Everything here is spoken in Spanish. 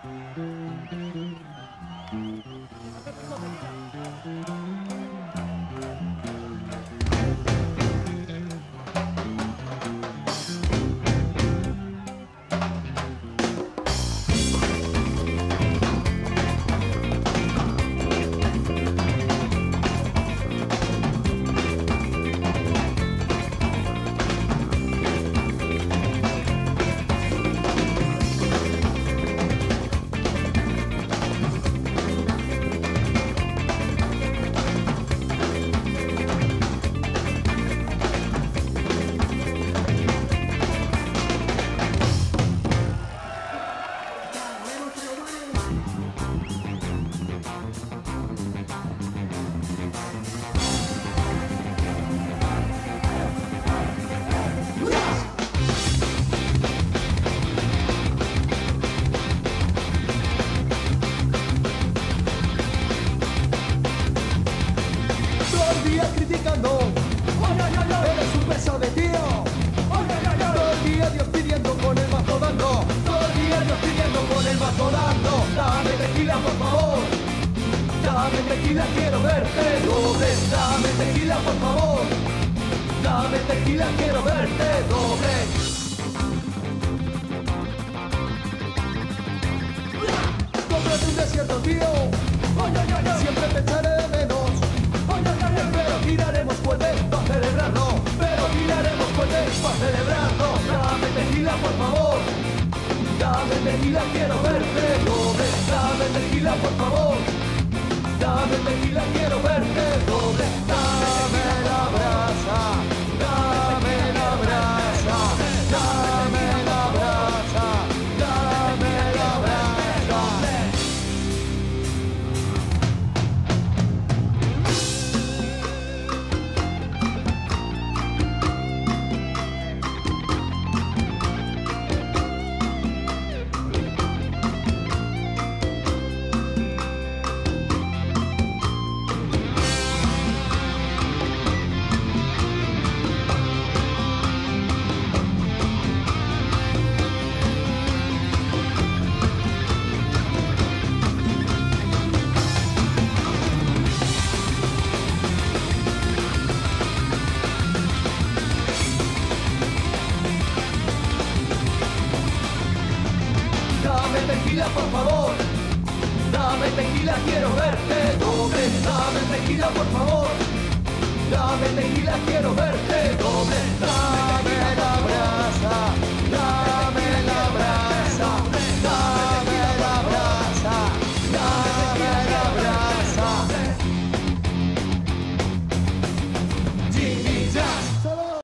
Dame tequila, quiero verte doble.